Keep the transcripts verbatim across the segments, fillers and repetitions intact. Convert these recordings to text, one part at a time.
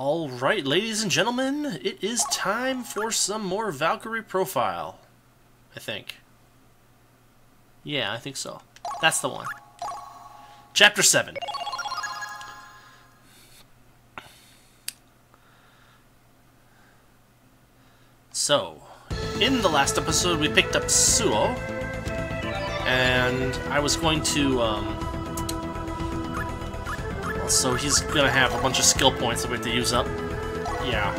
Alright, ladies and gentlemen, it is time for some more Valkyrie Profile. I think. Yeah, I think so. That's the one. Chapter seven. So, in the last episode we picked up Suo, and I was going to, um... so he's gonna have a bunch of skill points that we have to use up. Yeah.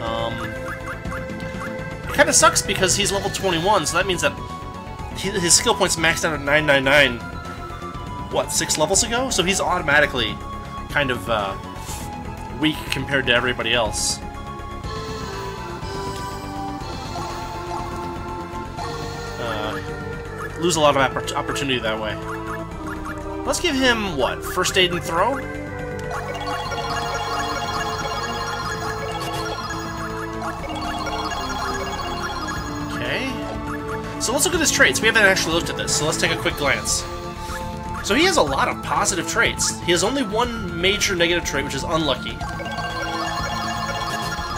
Um, it kind of sucks because he's level twenty-one, so that means that he, his skill points maxed out at nine ninety-nine, what, six levels ago? So he's automatically kind of uh, weak compared to everybody else. Uh, lose a lot of opportunity that way. Let's give him, what, first aid and throw? Okay. So let's look at his traits. We haven't actually looked at this, so let's take a quick glance. So he has a lot of positive traits. He has only one major negative trait, which is unlucky.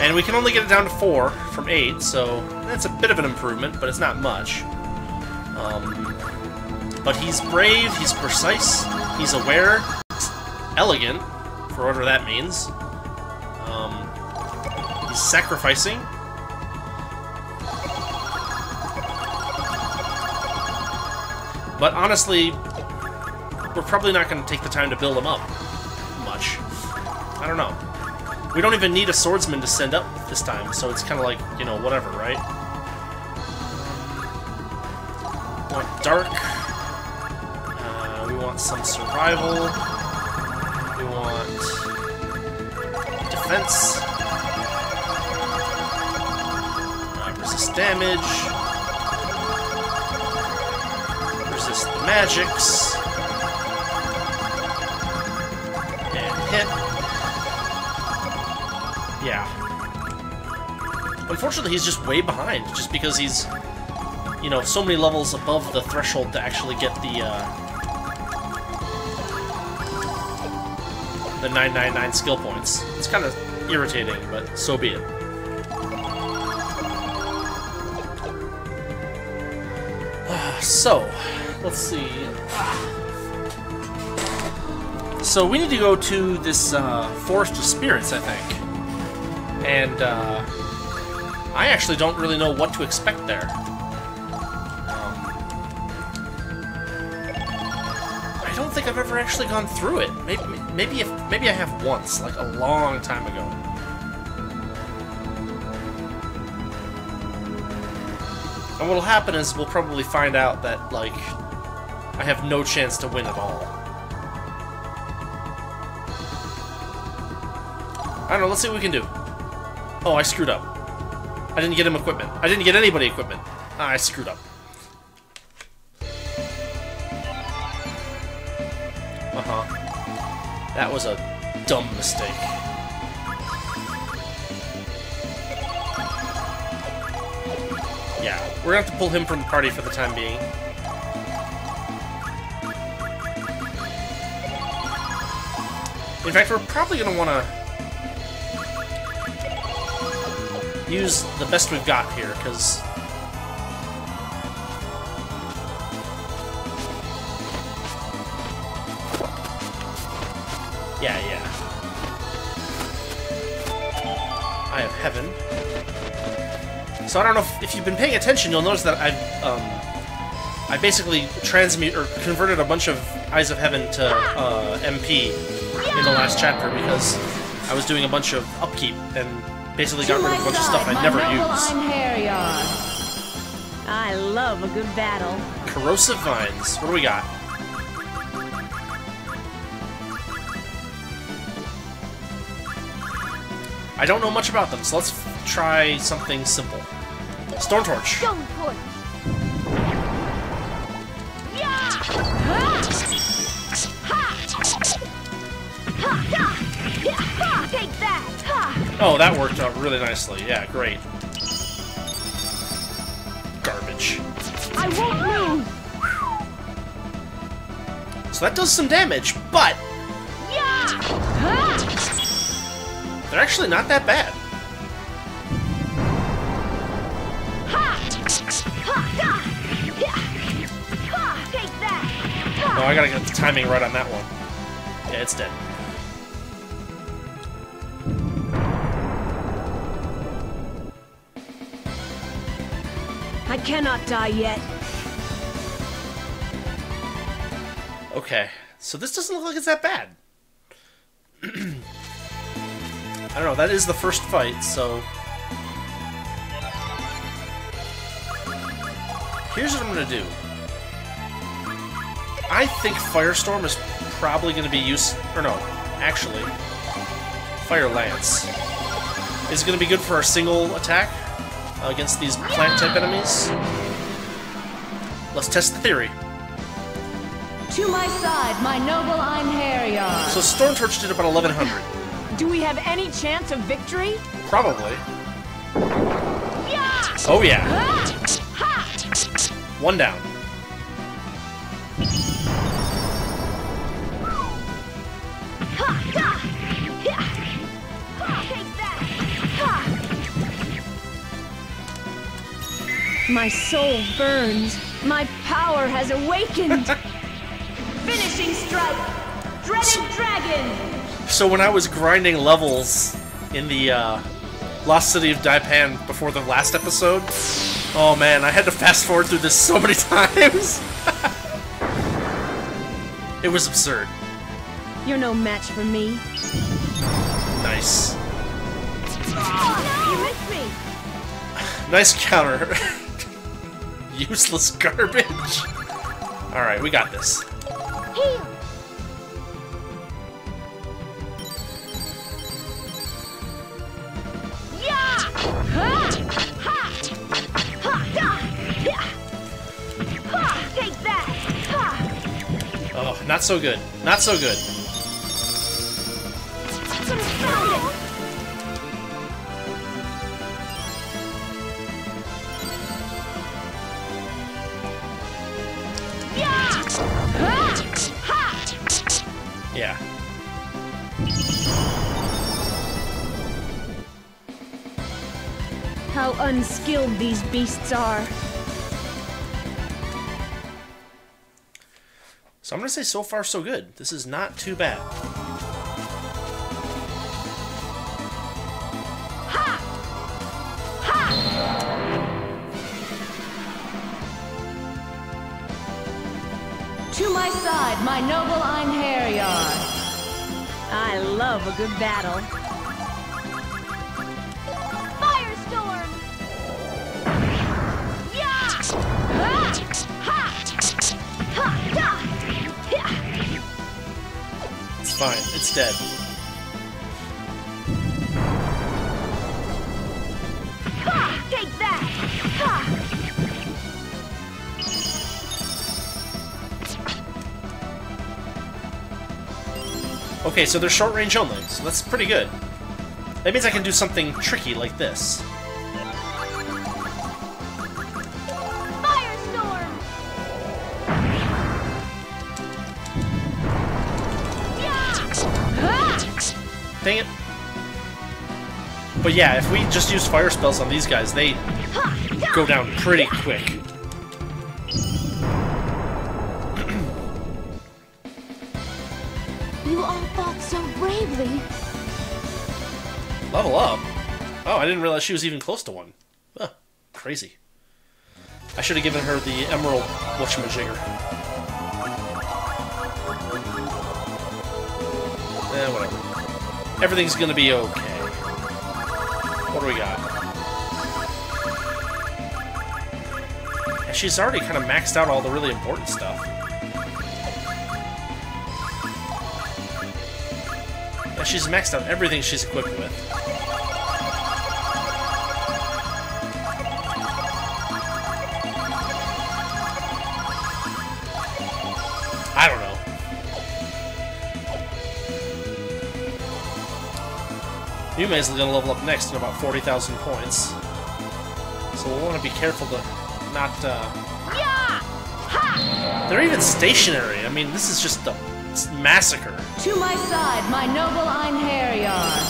And we can only get it down to four from eight, so that's a bit of an improvement, but it's not much. Um... But he's brave, he's precise, he's aware, elegant, for whatever that means. Um, he's sacrificing. But honestly, we're probably not going to take the time to build him up much. I don't know. We don't even need a swordsman to send up this time, so it's kind of like, you know, whatever, right? Like dark... some survival, we want defense, uh, resist damage, resist the magics, and hit, yeah. Unfortunately he's just way behind, just because he's, you know, so many levels above the threshold to actually get the, uh, the nine ninety-nine skill points. It's kind of irritating, but so be it. Uh, so, let's see. So we need to go to this uh, Forest of Spirits, I think. And uh, I actually don't really know what to expect there. I don't think I've ever actually gone through it. Maybe, maybe if maybe I have once, like a long time ago. And what'll happen is we'll probably find out that like I have no chance to win at all. I don't know. Let's see what we can do. Oh, I screwed up. I didn't get him equipment. I didn't get anybody equipment. Ah, I screwed up. Uh-huh. That was a dumb mistake. Yeah, we're gonna have to pull him from the party for the time being. In fact, we're probably gonna wanna use the best we've got here, because yeah, yeah. I have heaven. So I don't know if, if you've been paying attention, you'll notice that I've, um, I basically transmute or converted a bunch of Eyes of Heaven to uh, M P in the last chapter because I was doing a bunch of upkeep and basically got rid of a bunch of stuff I never use. I love a good battle. Corrosive vines. What do we got? I don't know much about them, so let's try something simple. Storm Torch. Storm Torch. Oh, that worked out really nicely. Yeah, great. Garbage. I won't lose. So that does some damage, but there They're actually not that bad. No, I gotta get the timing right on that one. Yeah, it's dead. I cannot die yet. Okay, so this doesn't look like it's that bad. I don't know, that is the first fight, so... Here's what I'm gonna do. I think Firestorm is probably gonna be use... Or no, actually... Fire Lance is gonna be good for our single attack uh, against these plant-type enemies. Let's test the theory. To my side, my noble Einherjar. So Storm Torch did about eleven hundred. Do we have any chance of victory? Probably. Yeah. Oh yeah. Ha. One down. My soul burns. My power has awakened. Finishing strike, dreaded dragon. So when I was grinding levels in the uh, Lost City of Daipan before the last episode, oh man, I had to fast forward through this so many times. It was absurd. You're no match for me. Nice. Oh, no, you missed me. Nice counter. Useless garbage. All right, we got this. Oh, not so good. Not so good. Yeah. How unskilled these beasts are. So I'm gonna say so far so good. This is not too bad. Ha! Ha! To my side, my noble Einherjar. I love a good battle. Firestorm! Yeah! Ha! Ha! Ha! Ha! Fine, it's dead. Ha, take that. Ha. Okay, so they're short range only, so that's pretty good. That means I can do something tricky like this. Dang it. But yeah, if we just use fire spells on these guys, they go down pretty quick. You all fought so bravely. Level up? Oh, I didn't realize she was even close to one. Huh, crazy. I should have given her the Emerald Watchmajigger. Eh, whatever. Everything's gonna be okay. What do we got? And she's already kind of maxed out all the really important stuff. And she's maxed out everything she's equipped with. I don't know. Yume is going to level up next in about forty thousand points. So we'll want to be careful to not... Uh... They're even stationary. I mean, this is just a massacre. To my side, my noble Einherjar.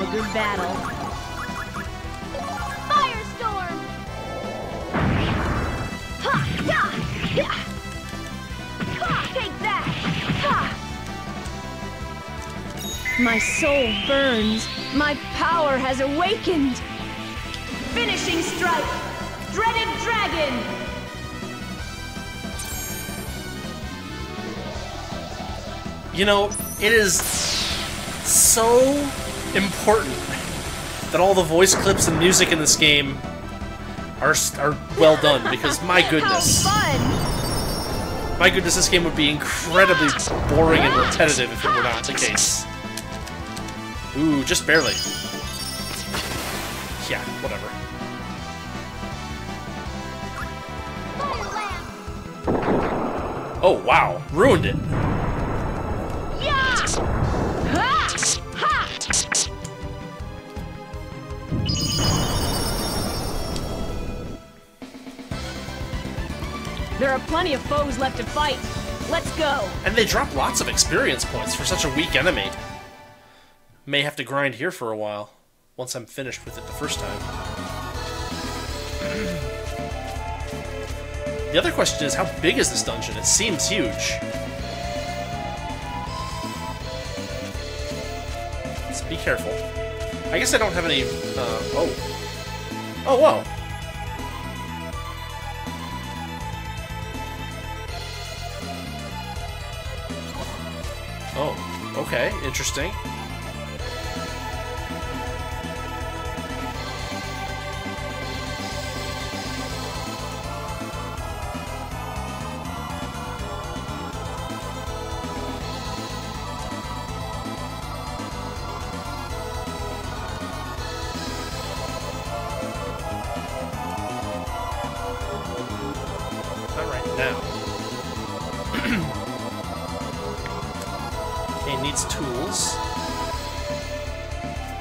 have a good battle. Firestorm! Ha! Yeah! Yeah! Ha! Take that! Ha! My soul burns. My power has awakened. Finishing strike! Dreaded dragon! You know, it is so important that all the voice clips and music in this game are are well done, because my goodness, my goodness, this game would be incredibly boring and repetitive if it were not the case. Ooh, just barely. Yeah, whatever. Oh wow, ruined it. There are plenty of foes left to fight. Let's go! And they drop lots of experience points for such a weak enemy. May have to grind here for a while, once I'm finished with it the first time. The other question is, how big is this dungeon? It seems huge. Let's be careful. I guess I don't have any... Uh, oh. Oh, whoa! Oh, okay, interesting.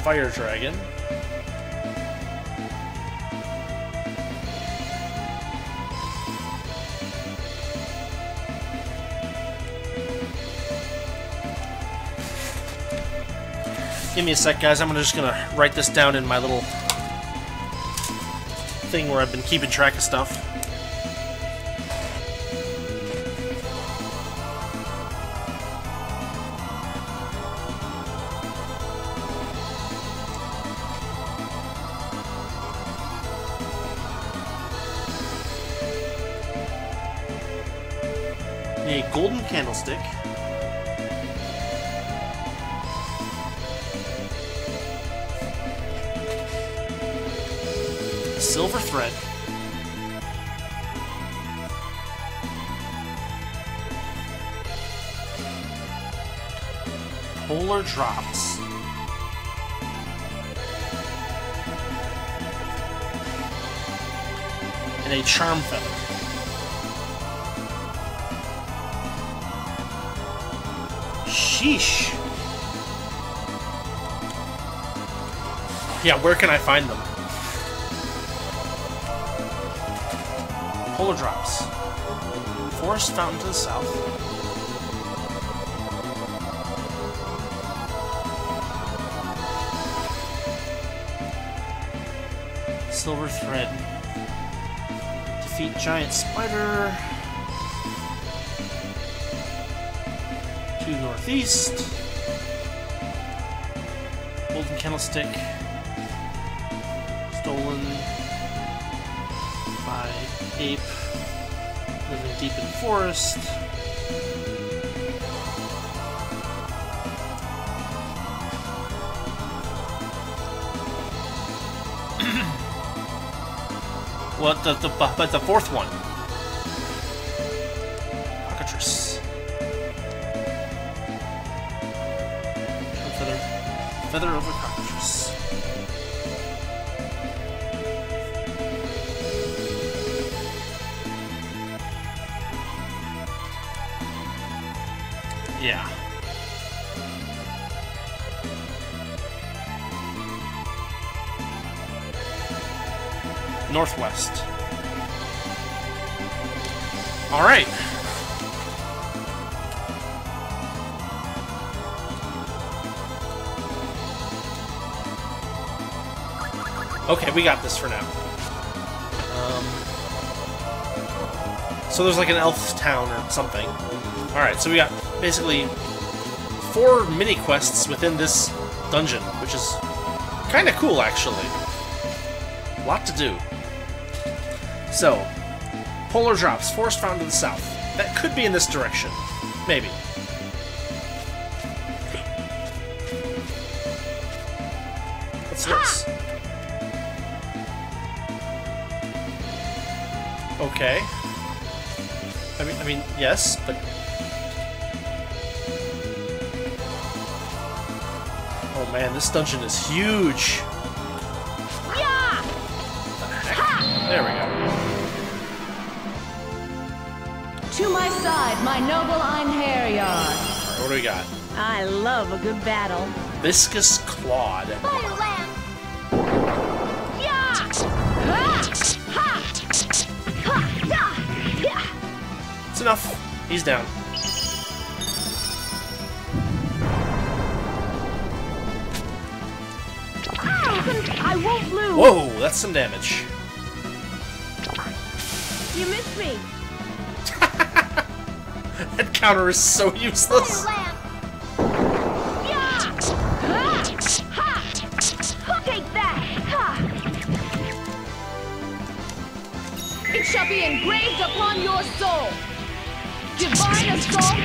Fire dragon. Give me a sec, guys. I'm just gonna write this down in my little thing where I've been keeping track of stuff. Candlestick. Silver thread. Polar drops. And a charm feather. Sheesh. Yeah, where can I find them? Polar drops. Forest fountain to the south. Silver thread. Defeat giant spider. Northeast. Golden candlestick. Stolen by ape. Living deep in the forest. What the, the but the fourth one? Feather over cockatrice. Yeah. Northwest. All right. Okay, we got this for now. Um, so there's like an elf town or something. Alright, so we got basically four mini-quests within this dungeon, which is kind of cool, actually. A lot to do. So, polar drops, forest found to the south. That could be in this direction. Maybe. What's this? Okay. I mean, I mean, yes, but... Oh man, this dungeon is huge! Yeah! What the heck? There we go. To my side, my noble Einherjar. What do we got? I love a good battle. Viscous Clawed. Fire lamp. It's enough. He's down. I won't lose. Whoa, that's some damage. You missed me. That counter is so useless. Take that. It shall be engraved upon your soul. Divine assault.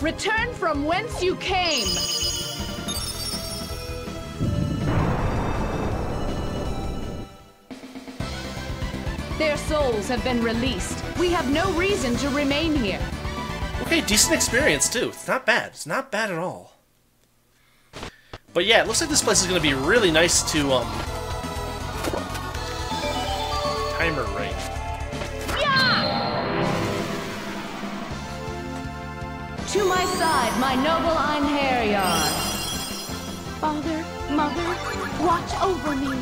Return from whence you came! Their souls have been released. We have no reason to remain here. Okay, decent experience too. It's not bad. It's not bad at all. But yeah, it looks like this place is going to be really nice to, um... timer right. To my side, my noble Einherjar. Father, mother, watch over me.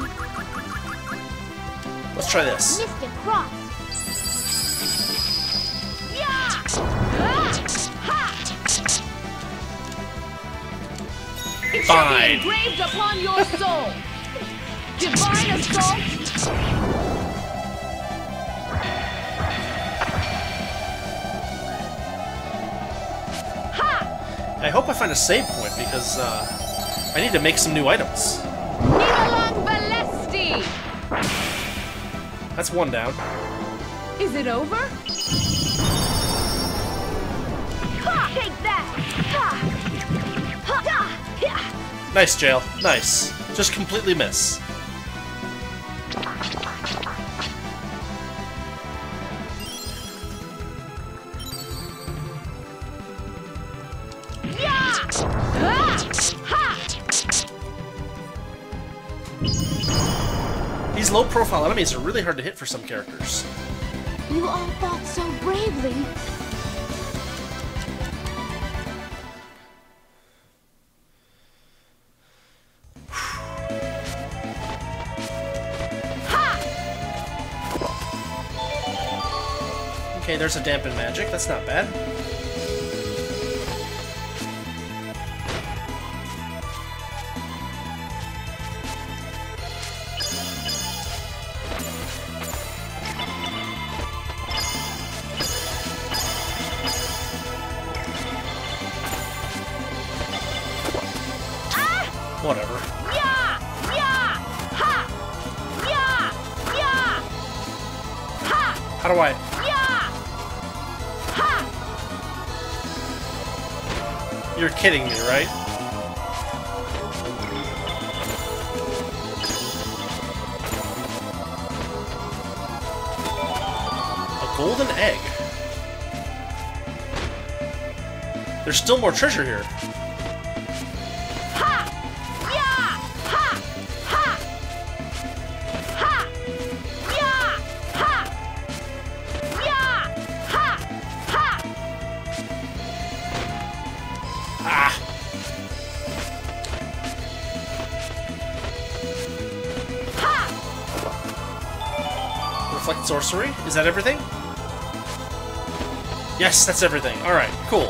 Let's try this. Mystic Rock. It shall be engraved upon your soul. Divine assault. I hope I find a save point, because uh, I need to make some new items. Nibelung Valesti! That's one down. Is it over? Ha, take that! Ha. Ha, da, yeah. Nice, Jail. Nice. Just completely miss. These low-profile enemies are really hard to hit for some characters. You all fought so bravely. Ha! Okay, there's a dampen magic. That's not bad. Whatever. Yeah! Yeah! Ha! Yeah! Yeah! Ha! How do I? Yeah! Ha! You're kidding me, right? A golden egg. There's still more treasure here. Reflect Sorcery? Is that everything? Yes, that's everything. Alright, cool.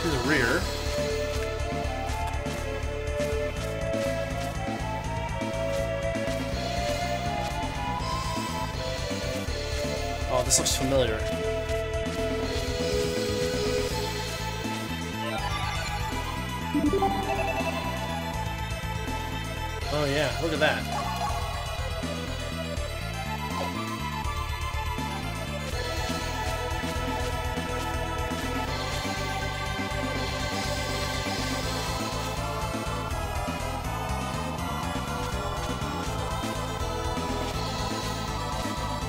To the rear. Oh, this looks familiar. Oh yeah, look at that.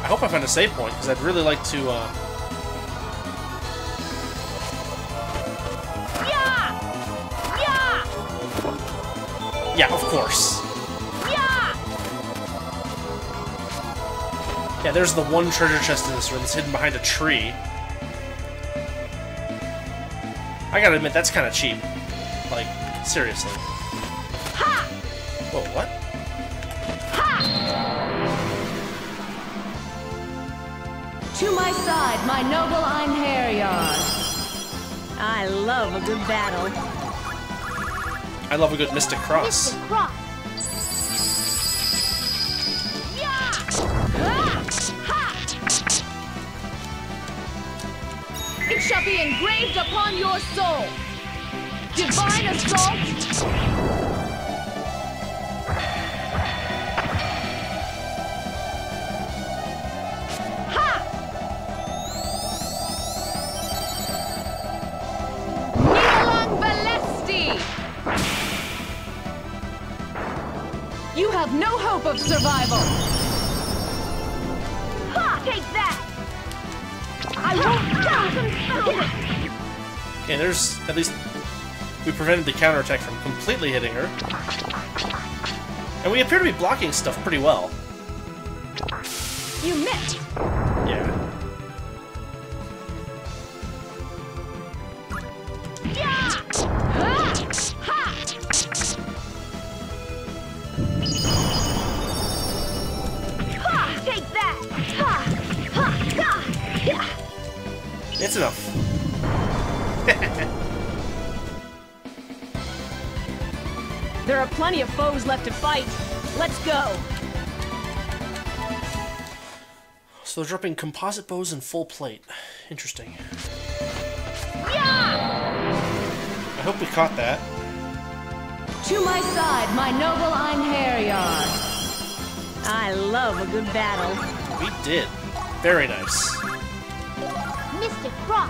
I hope I find a save point, because I'd really like to, uh... Yeah! Yeah! Yeah, of course. Yeah, there's the one treasure chest in this room. It's hidden behind a tree. I gotta admit, that's kind of cheap. Like, seriously. Ha! Whoa, what? Ha! To my side, my noble Einherjar. I love a good battle. I love a good Mystic Cross. Mystic Cross. Shall be engraved upon your soul. Divine assault. Ha! Nibelung Valesti. You have no hope of survival. Ha! Take that. I won't. Okay, there's at least we prevented the counterattack from completely hitting her. And we appear to be blocking stuff pretty well. You missed! Yeah. Yeah! Ha! Ha! Ha! Take that! Ha! Ha! Ha! Yeah! It's enough. There are plenty of foes left to fight. Let's go. So they're dropping composite bows and full plate. Interesting. Yeah! I hope we caught that. To my side, my noble Einherjar. I love a good battle. We did. Very nice. Mystic Rock.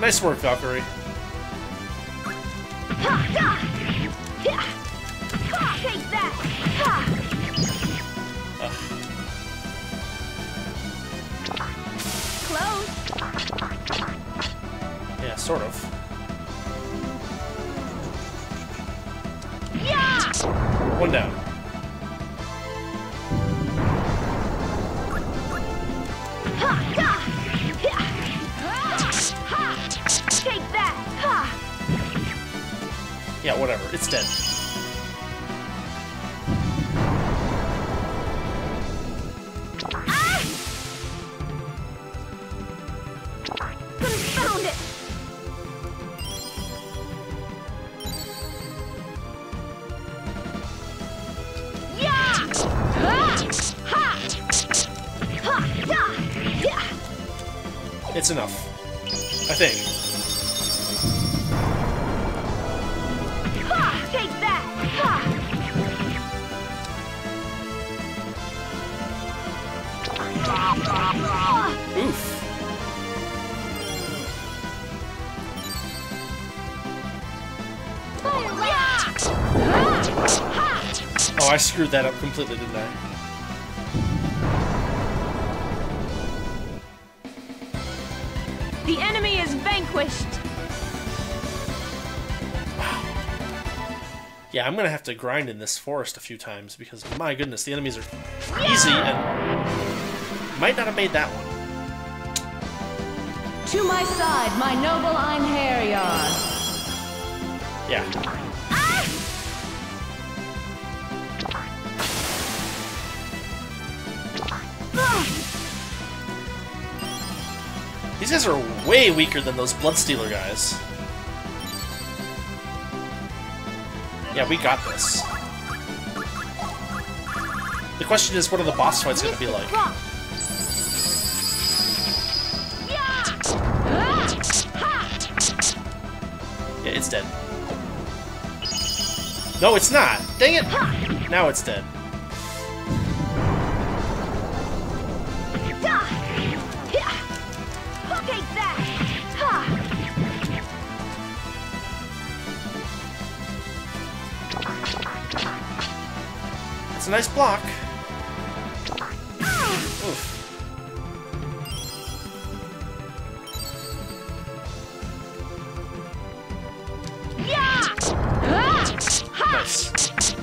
Nice work, Valkyrie. Take that. Uh. Close. Yeah, sort of. Yeah. One down. Yeah, whatever. It's dead. Ah! Confound it! Yeah! Ha! Ha! Ha! Ha! Yeah! It's enough. I think. Oh, I screwed that up completely, didn't I? The enemy is vanquished! Wow. Yeah, I'm gonna have to grind in this forest a few times because, my goodness, the enemies are easy and might not have made that one. To my side, my noble Einherjar. Yeah. Ah! Ah! These guys are way weaker than those Bloodstealer guys. Yeah, we got this. The question is, what are the boss fights going to be like? Yeah, it's dead. No, it's not! Dang it! Now it's dead. It's a nice block.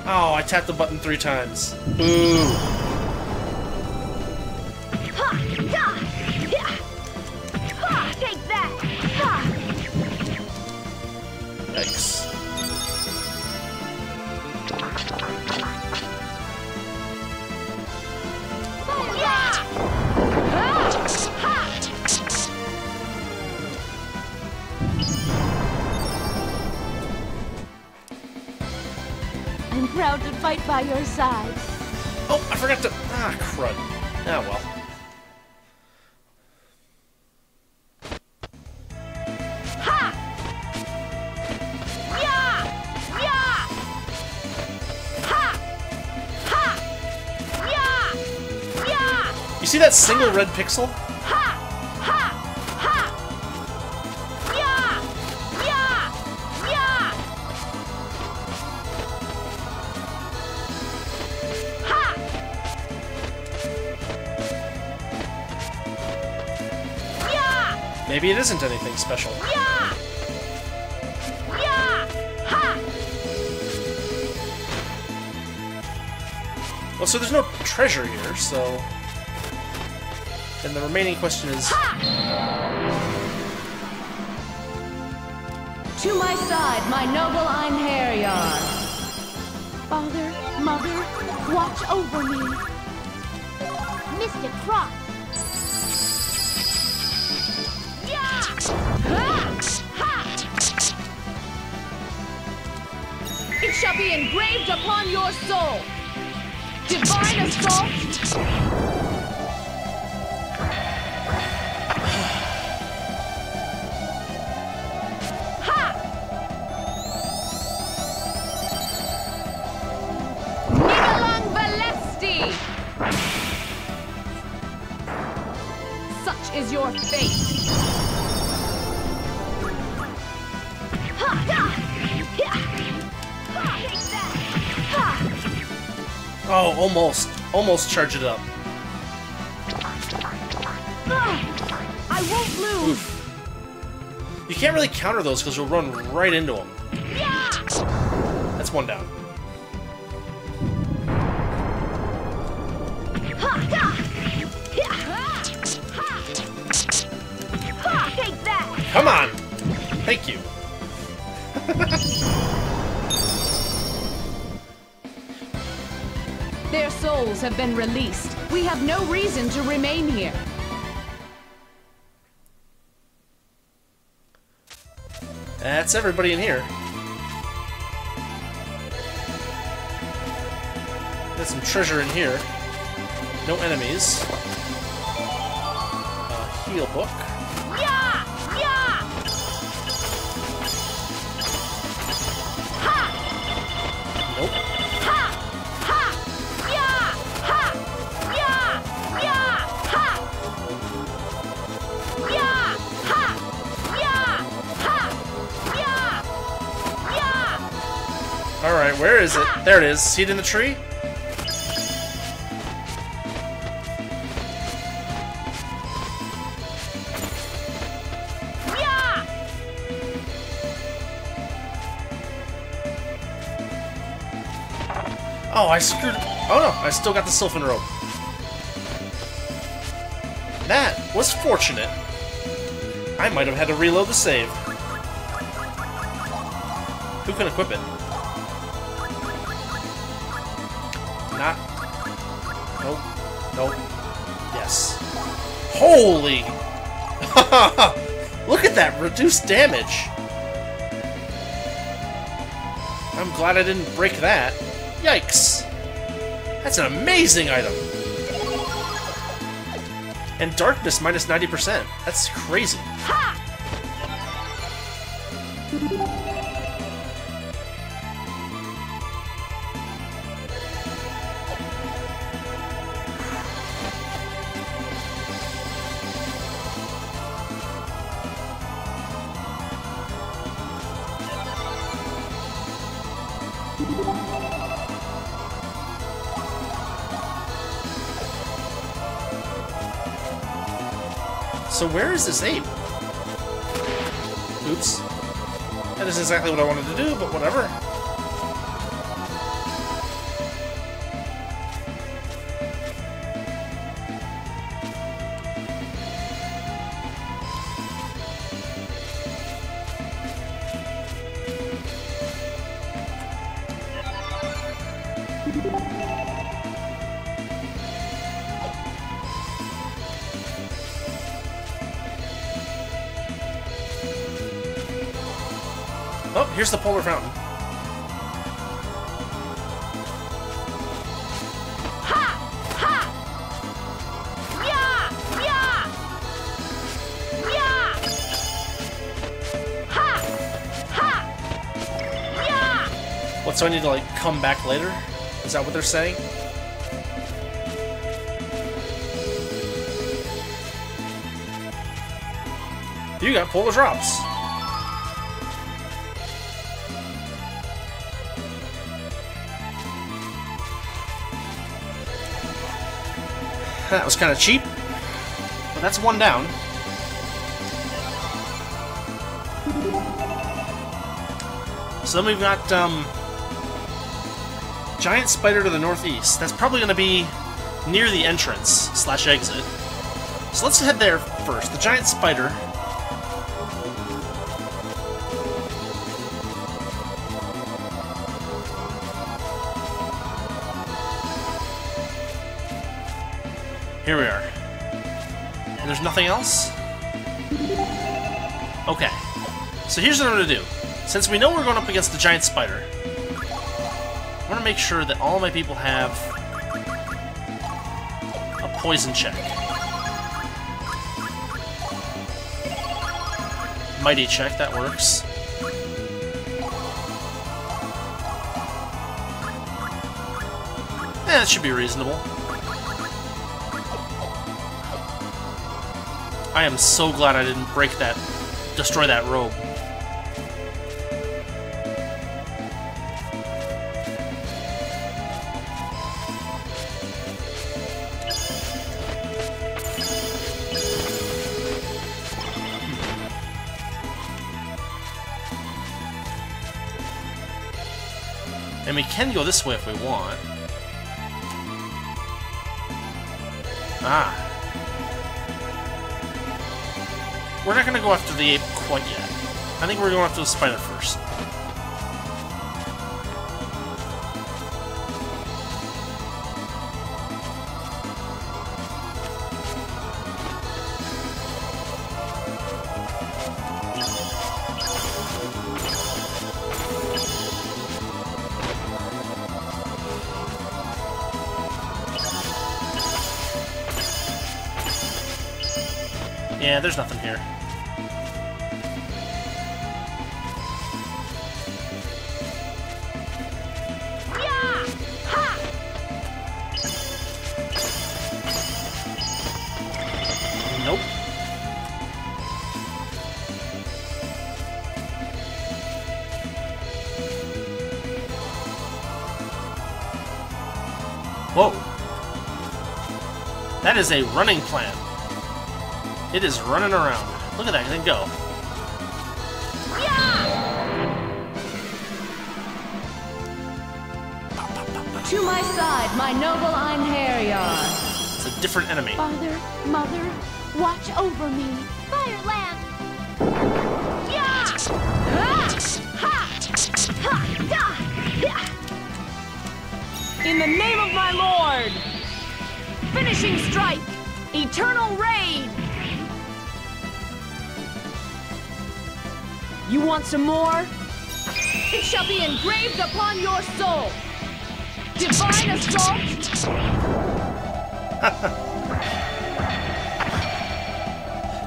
Oh, I tapped the button three times. Ooh. Take that. Yikes. Proud to fight by your side. Oh, I forgot to. Ah, crud. Ah, well. Ha! Yeah! Yeah! Ha! Ha! Yeah! Yeah! You see that single ha! Red pixel? Ha! Ha! Ha! Yeah! Maybe it isn't anything special. Yeah! Yeah! Ha! Well, so there's no treasure here, so... And the remaining question is... Ha! To my side, my noble Einherjar. Father, mother, watch over me. Mister Croc. It shall be engraved upon your soul. Divine assault. Ha! Nibelung Valesti. Such is your fate. Oh, almost. Almost charge it up. I won't lose. Oof. You can't really counter those because you'll run right into them. Yeah. That's one down. Take that. Come on. Thank you. Their souls have been released. We have no reason to remain here. That's everybody in here. There's some treasure in here. No enemies. A heal book. Yeah! Alright, where is it? There it is. See it in the tree? Yeah! Oh, I screwed... Oh no, I still got the Sylvan Rope. That was fortunate. I might have had to reload the save. Who can equip it? Not. Nope. Nope. Yes. Holy! Look at that reduced damage! I'm glad I didn't break that. Yikes! That's an amazing item! And darkness minus ninety percent. That's crazy. Ha! So where is this ape? Oops. That is exactly what I wanted to do, but whatever. Oh, here's the polar fountain. Ha! Ha! Yeah! Yeah! Yeah! Ha! Ha! Yeah! What, so I need to, like, come back later? Is that what they're saying? You got polar drops. That was kind of cheap, but that's one down. So then we've got um, giant spider to the northeast. That's probably going to be near the entrance slash exit. So let's head there first. The giant spider. Here we are. And there's nothing else? Okay. So here's what I'm going to do. Since we know we're going up against the giant spider, I want to make sure that all my people have a poison check. Mighty check, that works. Yeah, that should be reasonable. I am so glad I didn't break that, destroy that robe. And we can go this way if we want. Ah. We're not going to go after the ape quite yet. I think we're going after the spider first. Yeah, there's nothing here. That is a running plan. It is running around. Look at that thing go. Yeah! To my side, my noble Einherjar. It's a different enemy. Father, mother, watch over me. Fire lamp, In the name of my lord! Finishing strike! Eternal raid! You want some more? It shall be engraved upon your soul! Divine assault!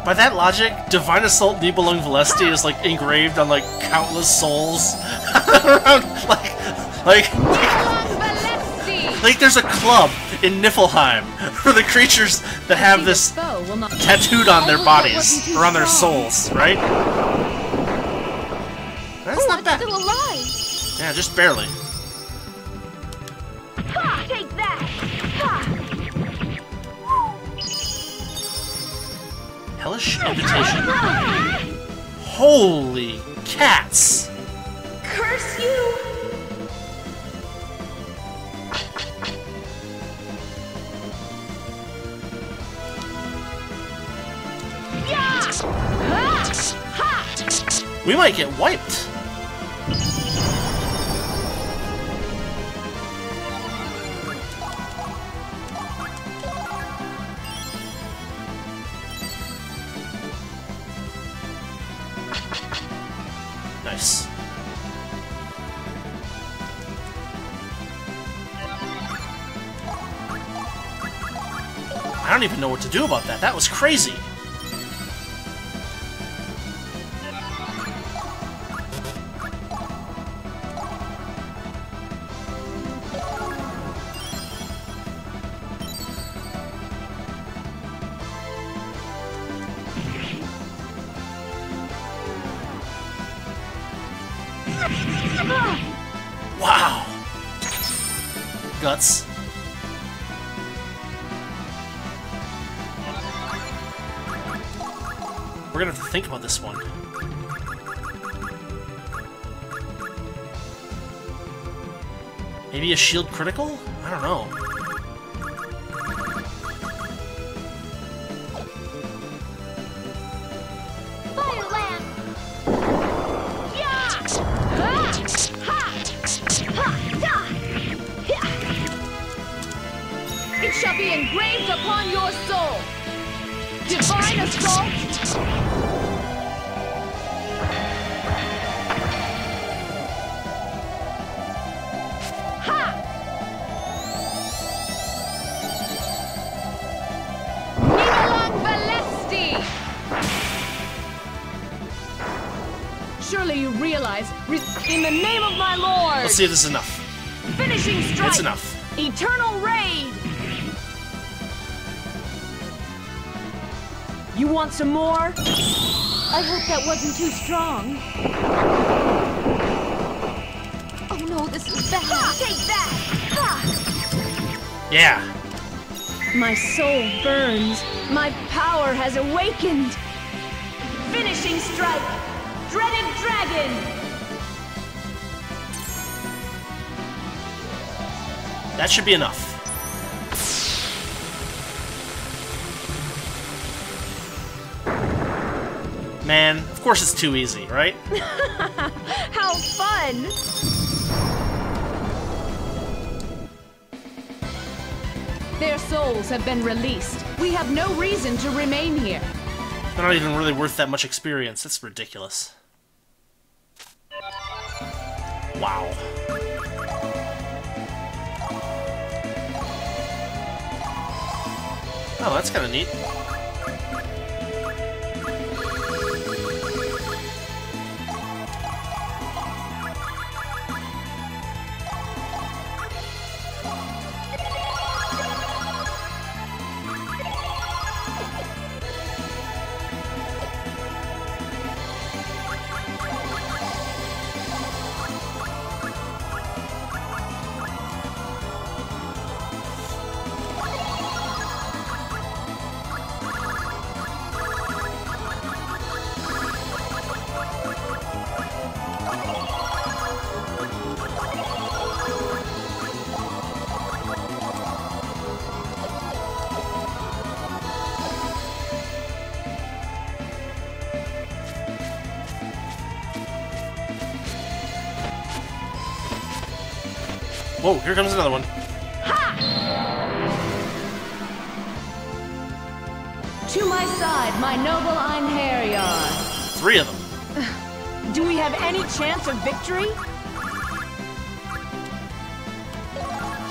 By that logic, Divine Assault Nibelung Valesti is like engraved on like countless souls. like like Like there's a club in Niflheim for the creatures that have this tattooed on their bodies or on their souls, right? That's not bad. Still alive. Yeah, just barely. Take that. Hellish invitation. Holy cats! Curse you! We might get wiped. Nice. I don't even know what to do about that. That was crazy. Wow! Guts. We're gonna have to think about this one. Maybe a shield critical? I don't know. Let's see if this is enough. Finishing strike. That's enough. Eternal raid. You want some more? I hope that wasn't too strong. Oh no, this is bad. Ha, take that. Ha. Yeah. My soul burns. My power has awakened. Finishing strike. Dreaded dragon. That should be enough. Man, of course it's too easy, right? How fun! Their souls have been released. We have no reason to remain here. They're not even really worth that much experience. That's ridiculous. Wow. Oh, that's kind of neat. Whoa, here comes another one. Ha! To my side, my noble Einherjar. Three of them. Do we have any chance of victory?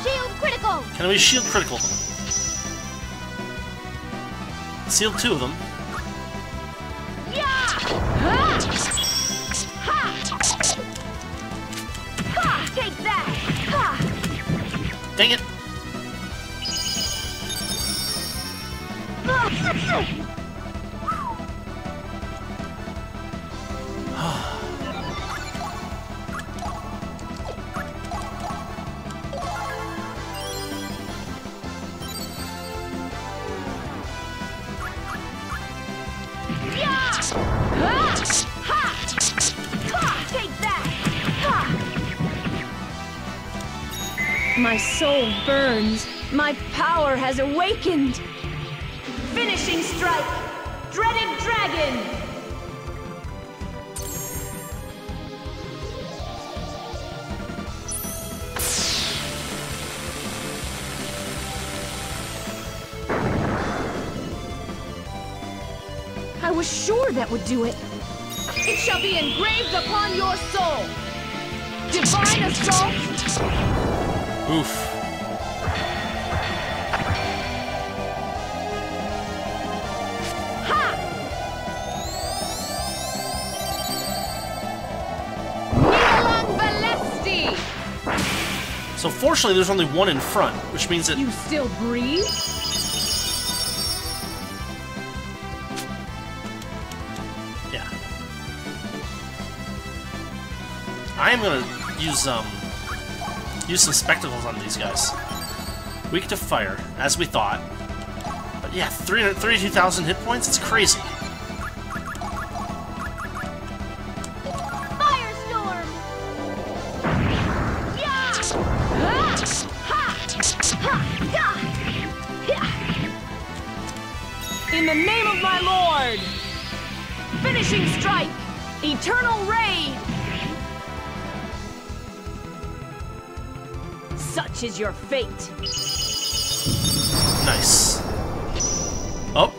Shield critical! Can we shield critical them? Sealed two of them. Yeah! Ha! Ha! Ha! Take that! Ha! Dang it! My soul burns. My power has awakened. Finishing strike. Dreaded dragon. I was sure that would do it. It shall be engraved upon your soul. Divine assault. Oof. Ha! Nibelung Valesti! So fortunately there's only one in front, which means that you still breathe? Yeah. I'm gonna use um use some spectacles on these guys. Weak to fire, as we thought. But yeah, three hundred thirty-two thousand hit points? It's crazy. Firestorm! In the name of my lord! Finishing strike! Eternal raid! Such is your fate. Nice. Oh.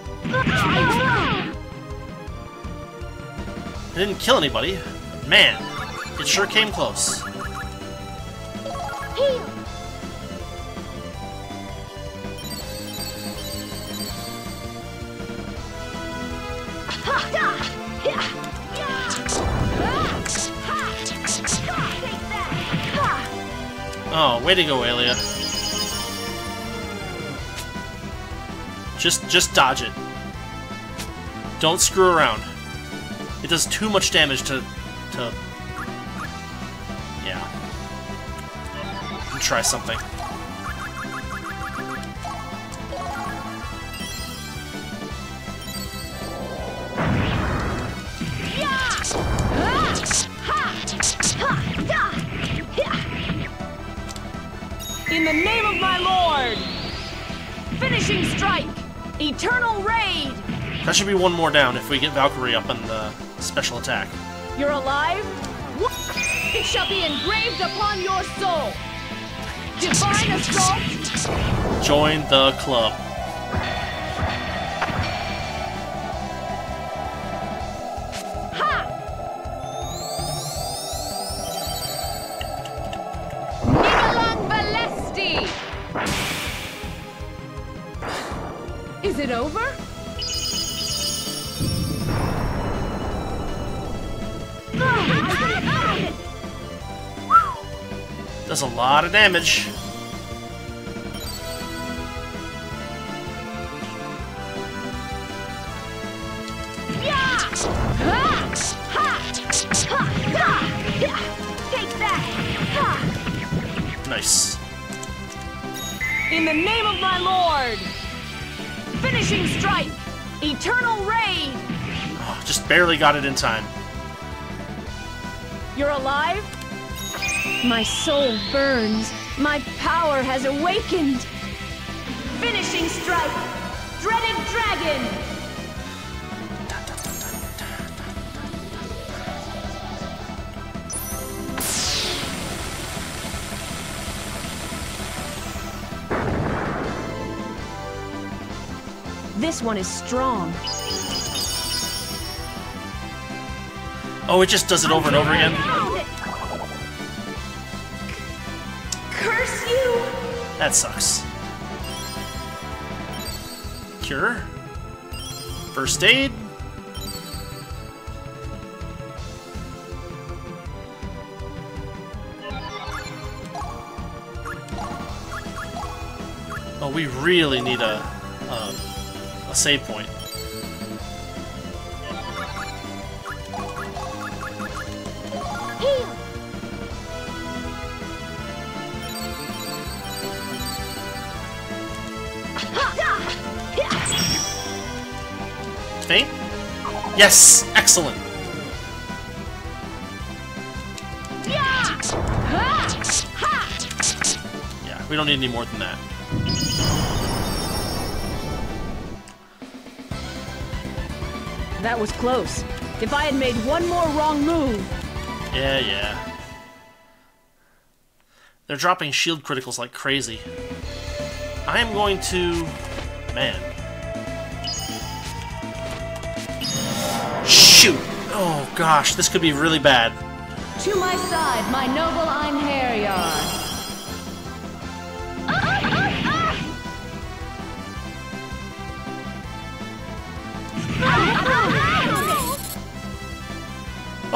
I didn't kill anybody. Man, it sure came close. Heal. Oh, way to go, Aelia. Just, just dodge it. Don't screw around. It does too much damage to, to... Yeah. I'll try something. In the name of my lord! Finishing strike! Eternal raid! That should be one more down if we get Valkyrie up on the special attack. You're alive? What? It shall be engraved upon your soul! Divine assault! Join the club. Is it over? Does a lot of damage. Nice. In the name of my lord! Finishing strike! Eternal raid! Oh, just barely got it in time. You're alive? My soul burns. My power has awakened. Finishing strike! Dreaded dragon! This one is strong. Oh, it just does it over and over again. Curse you! That sucks. Cure. First aid. Oh, we really need a, a, a save point. Faint? Yes! Excellent! Yeah, we don't need any more than that. That was close. If I had made one more wrong move... Yeah, yeah. They're dropping shield criticals like crazy. I am going to... Man. Shoot! Oh gosh, this could be really bad. To my side, my noble Einherjar.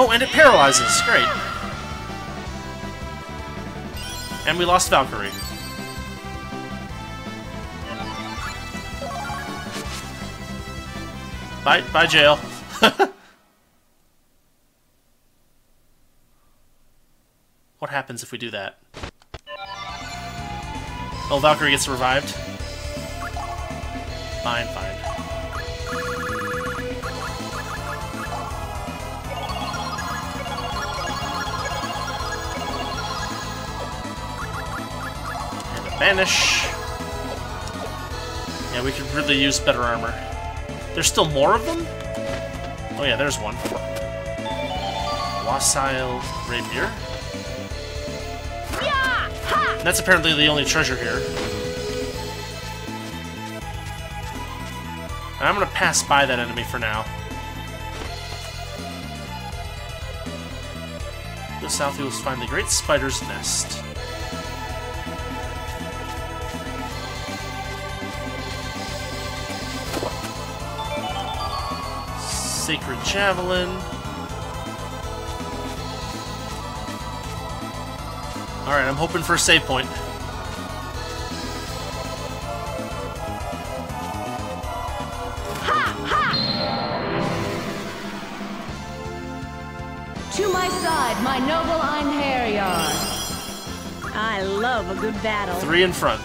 Oh, and it paralyzes. Great. And we lost Valkyrie. Bye, bye, jail. What happens if we do that? Oh, Valkyrie gets revived. Fine, fine. Vanish. Yeah, we could really use better armor. There's still more of them? Oh yeah, there's one. Wasile Rapier. And that's apparently the only treasure here. I'm gonna pass by that enemy for now. Go south, we will find the Great Spider's Nest. Sacred Javelin. Alright, I'm hoping for a save point. Ha, ha. To my side, my noble Einherjar. I love a good battle. Three in front.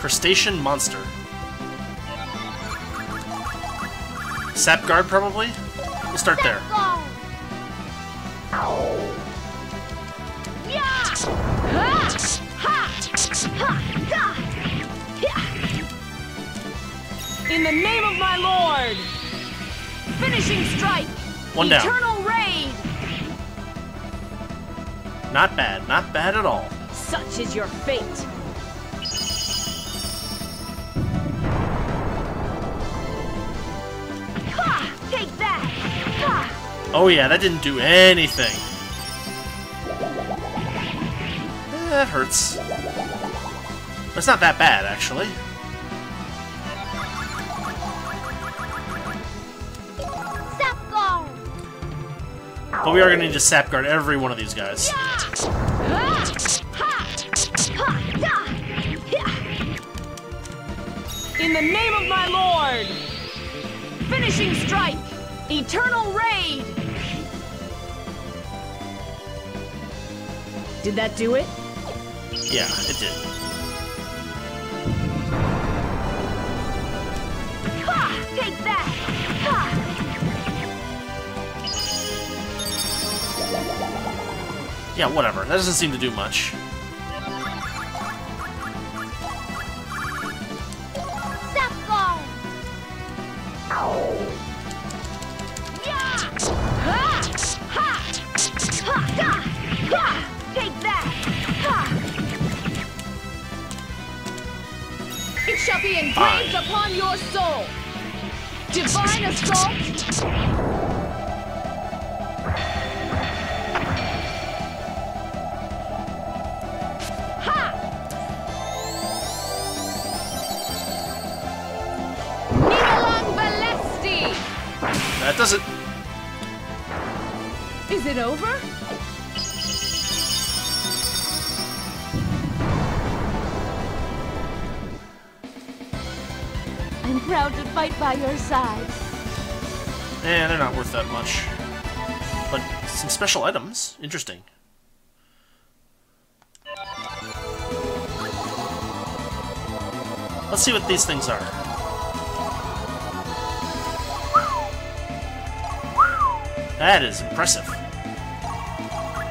Crustacean Monster. Sap guard, probably? We'll start there. In the name of my lord! Finishing strike! One down. Eternal raid! Not bad, not bad at all. Such is your fate. Oh yeah, that didn't do anything. Eh, that hurts. But it's not that bad, actually. Sap guard. But we are going to need to sap guard every one of these guys. In the name of my lord! Finishing strike! Eternal raid! Did that do it? Yeah, it did. Ha! Take that! Ha! Yeah, whatever. That doesn't seem to do much. Shall be engraved upon your soul. Divine Assault! Ha! Nibelung Valesti! That doesn't... Is it over? Proud to fight by your side. Eh, they're not worth that much. But some special items, interesting. Let's see what these things are. That is impressive.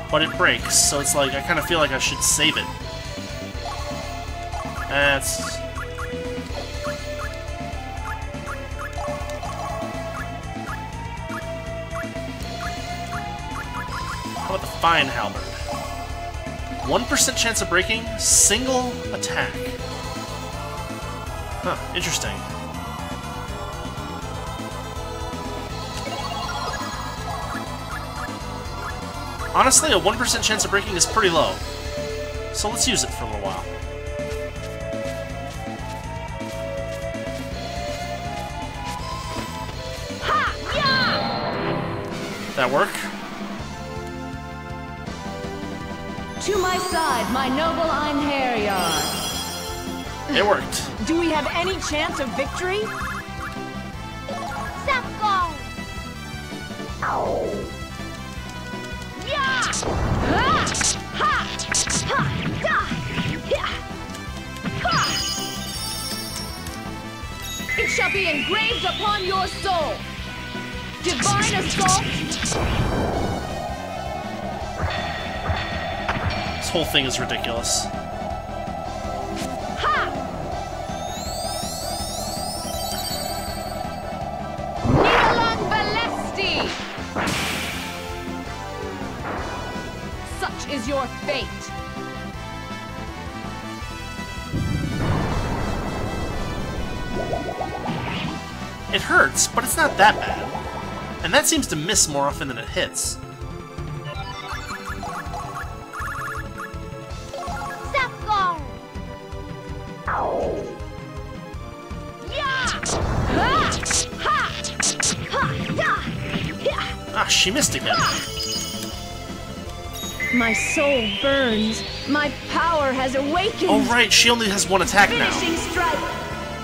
But it breaks, so it's like I kind of feel like I should save it. That's. Fine halberd. one percent chance of breaking, single attack. Huh, interesting. Honestly, a one percent chance of breaking is pretty low. So let's use it for a little while. Ha! Yeah! That work? To my side, my noble Einherjar. It worked. Do we have any chance of victory? Sapko! Yeah! Ha! Ha! Ha! Ha! It shall be engraved upon your soul. Divine Assault! Whole thing is ridiculous. Ha! Nibelung Valesti! Such is your fate. It hurts, but it's not that bad. And that seems to miss more often than it hits. She missed again. My soul burns. My power has awakened. Oh right, she only has one attack now. Finishing strike.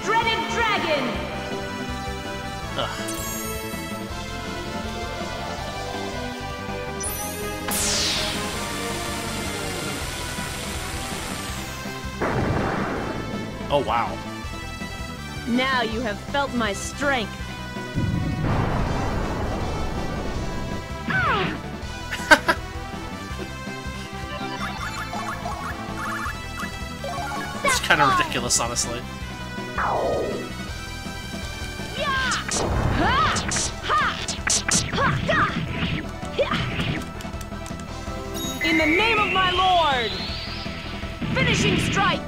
Dreaded dragon. Ugh. Oh wow. Now you have felt my strength. Kind of ridiculous, honestly. In the name of my lord, finishing strike,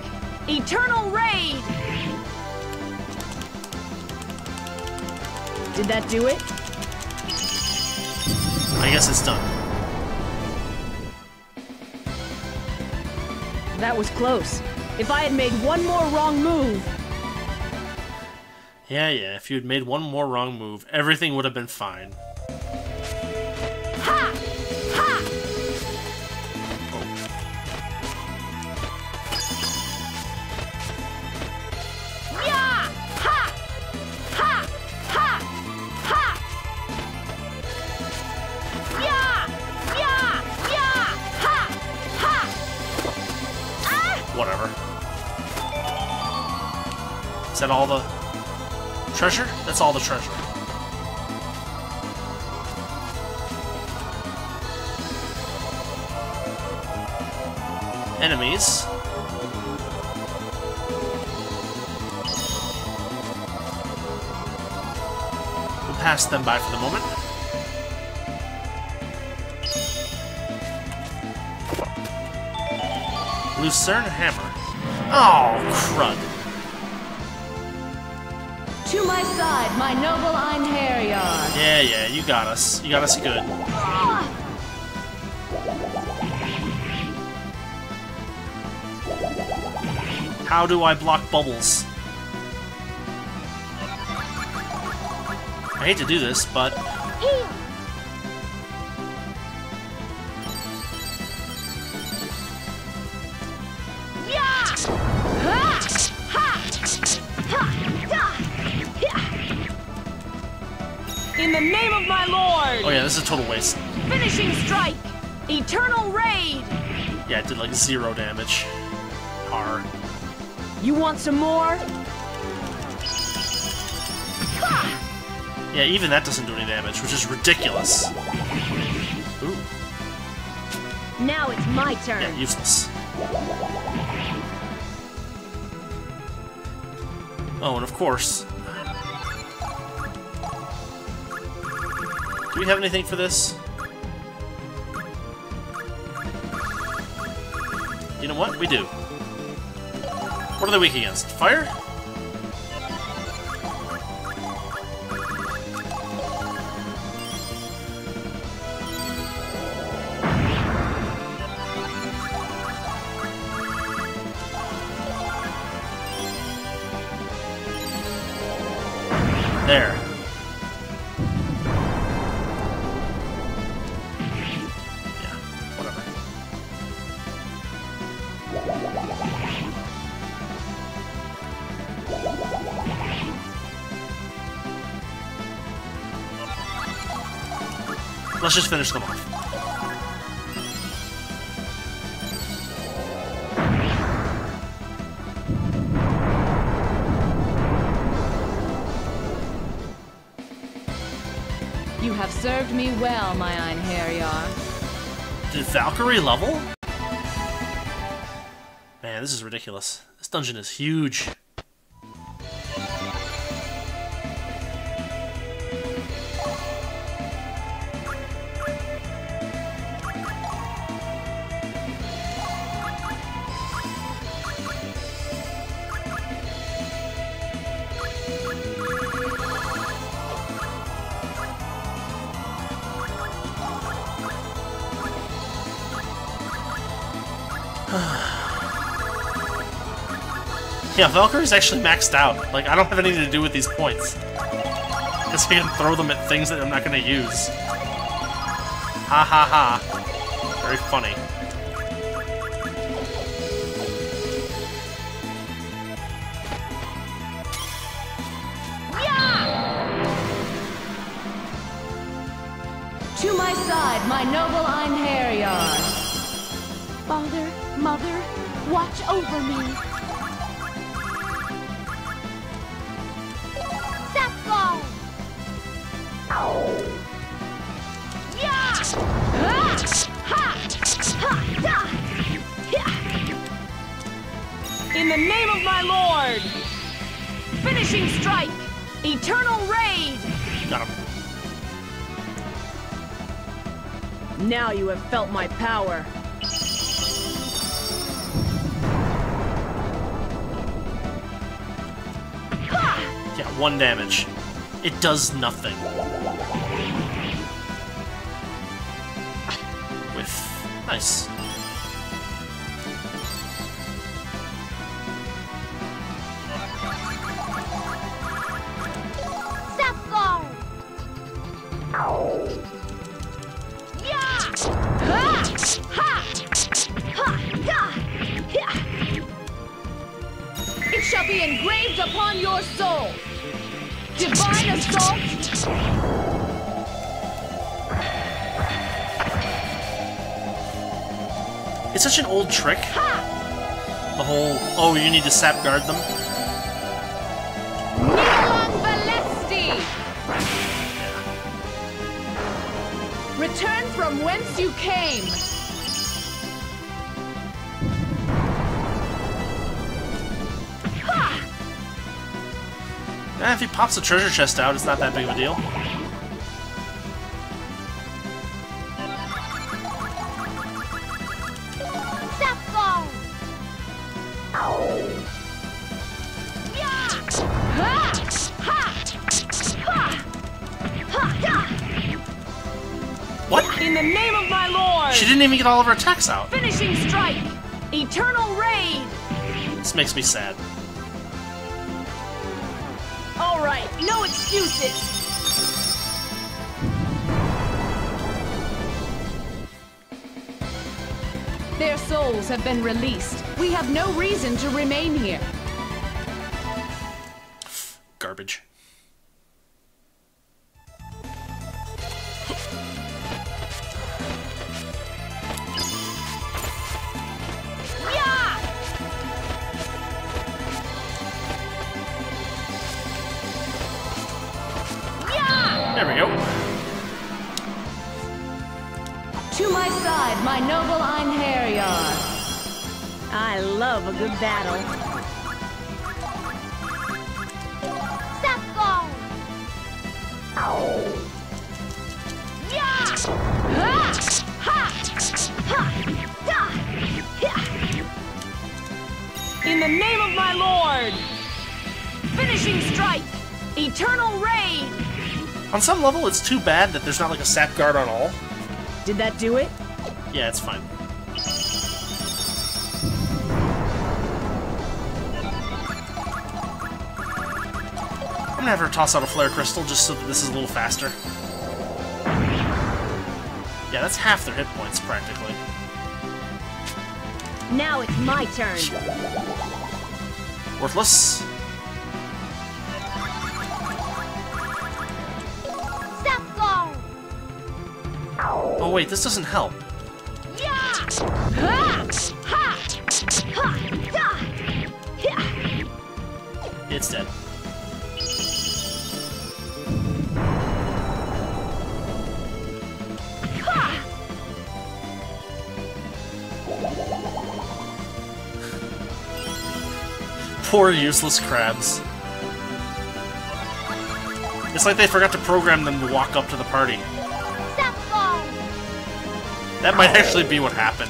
eternal raid. Did that do it? I guess it's done. That was close. If I had made one more wrong move... Yeah, yeah, if you had made one more wrong move, everything would have been fine. Ha! Ha! Oh. Yeah! Ha! Ha! Ha! Ha! Yeah! Yeah! Yeah! Ha! Ha! Ah! Whatever. Is that all the treasure? That's all the treasure. Enemies. We'll pass them by for the moment. Lucerne Hammer. Oh, crud. To my side, my noble Einherjar. Yeah, yeah, you got us. You got us good. How do I block bubbles? I hate to do this, but... In the name of my lord! Oh yeah, this is a total waste. Finishing strike! Eternal raid! Yeah, it did like zero damage. Hard. You want some more? Ha! Yeah, even that doesn't do any damage, which is ridiculous. Ooh. Now it's my turn. Yeah, useless. Oh, and of course. Do we have anything for this? You know what? We do. What are they weak against? Fire? There. Let's just finish them off. You have served me well, my Einherjar. Did Valkyrie level? Man, this is ridiculous. This dungeon is huge. Yeah, Valkyrie's actually maxed out. Like, I don't have anything to do with these points. I guess I can throw them at things that I'm not going to use. Ha ha ha. Very funny. Yeah! To my side, my noble Einherjar. Father, mother, watch over me. In the name of my lord! Finishing strike! Eternal raid! Got him. Now you have felt my power. Ha! Yeah, one damage. It does nothing. Whiff. Nice. It shall be engraved upon your soul. Divine assault. It's such an old trick. Ha! The whole, oh, you need to sap guard them. Nibelung Valesti. Return from whence you came. Eh, if he pops the treasure chest out, it's not that big of a deal. Yeah. Ha! Ha! In the name of my lord! She didn't even get all of her attacks out. Finishing strike! Eternal raid! This makes me sad. Alright, no excuses! Their souls have been released. We have no reason to remain here. Garbage. There we go. To my side, my noble Einherjar. I love a good battle. Sapgo! Ow! Yeah! Ha! Ha! Ha! In the name of my lord! Finishing strike! Eternal raid! On some level, it's too bad that there's not like a sap guard on all. Did that do it? Yeah, it's fine. I'm gonna have her toss out a flare crystal just so that this is a little faster. Yeah, that's half their hit points, practically. Now it's my turn. Worthless. Oh wait, this doesn't help. It's dead. Poor useless crabs. It's like they forgot to program them to walk up to the party. That might actually be what happened.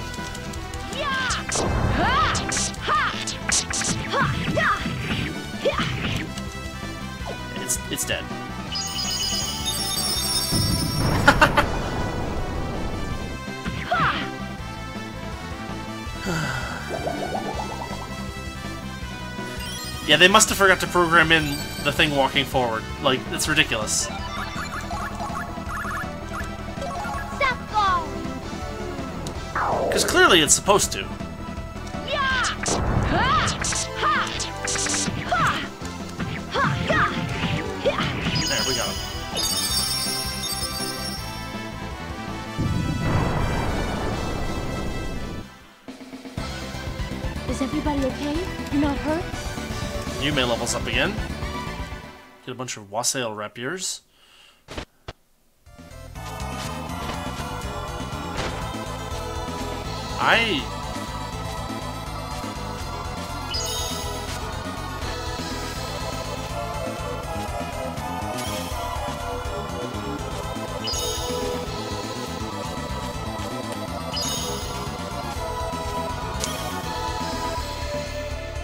It's it's dead. Yeah, they must have forgot to program in the thing walking forward. Like, it's ridiculous. Because clearly it's supposed to. There we go. Is everybody okay? You're not hurt? Yume levels up again. Get a bunch of Wasile Rapiers. I...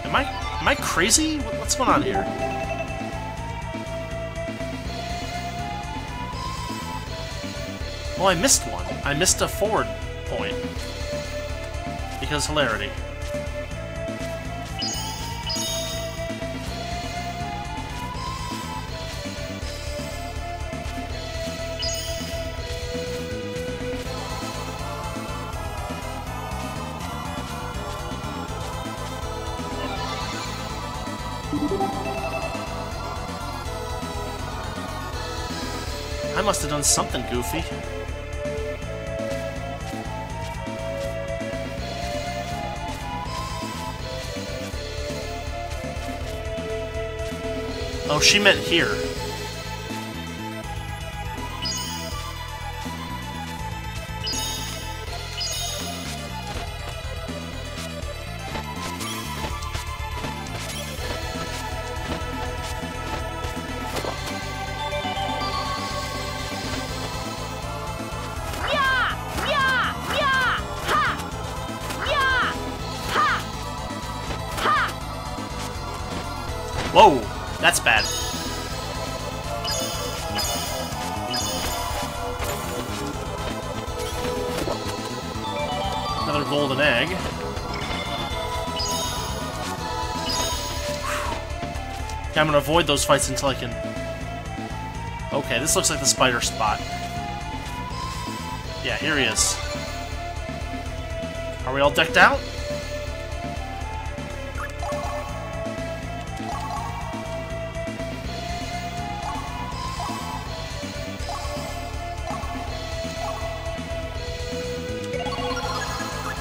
Am I... am I crazy? What's going on here? Oh, I missed one. I missed a forward point. Because hilarity. I must have done something goofy. Oh, she meant here. That's bad. golden egg. Okay, I'm gonna avoid those fights until I can... Okay, this looks like the spider spot. Yeah, here he is. Are we all decked out?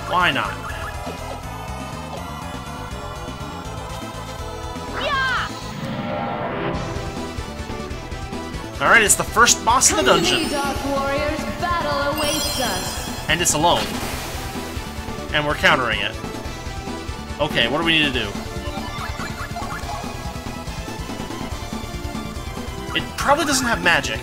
Why not? Yeah! Alright, it's the first boss Come in the dungeon. Me, Dark Warriors, battle awaits us. And it's alone. And we're countering it. Okay, what do we need to do? It probably doesn't have magic.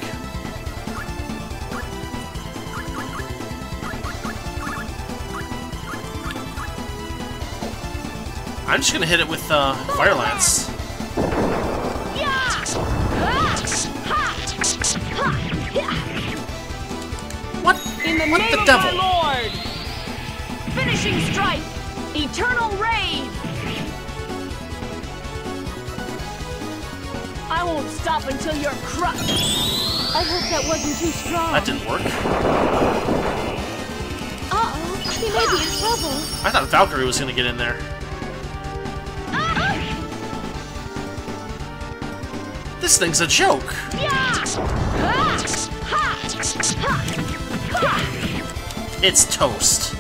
I'm just gonna hit it with uh, Fire Lance. What? In the what name the devil? Of our Lord. Finishing strike, eternal raid. I won't stop until you're crushed. I hope that wasn't too strong. That didn't work. Uh-oh, he may be in trouble. I thought Valkyrie was gonna get in there. This thing's a joke! It's toast.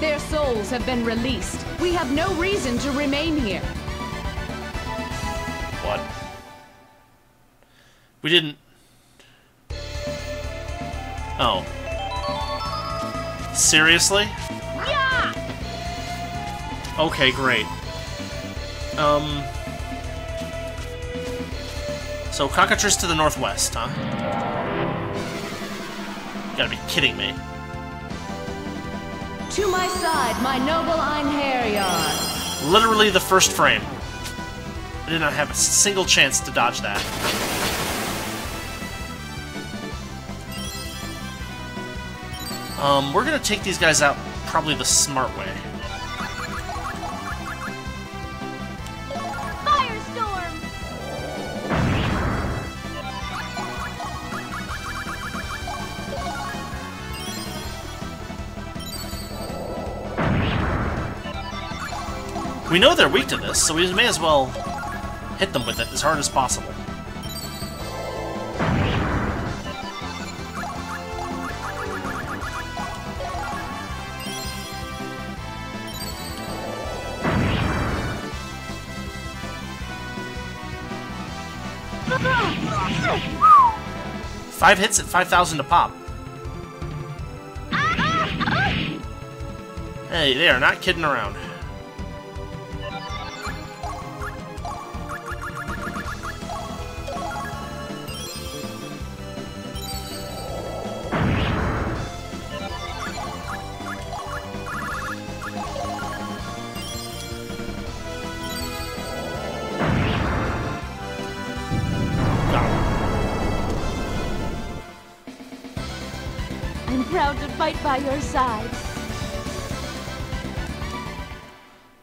Their souls have been released. We have no reason to remain here. What? We didn't... Oh. Seriously? Okay, great. Um... So, Cockatrice to the northwest, huh? You gotta be kidding me. To my side, my noble Einherjar. Literally the first frame. I did not have a single chance to dodge that. Um, we're gonna take these guys out probably the smart way. We know they're weak to this, so we may as well hit them with it as hard as possible. Five hits at five thousand to pop. Hey, they are not kidding around. By your side.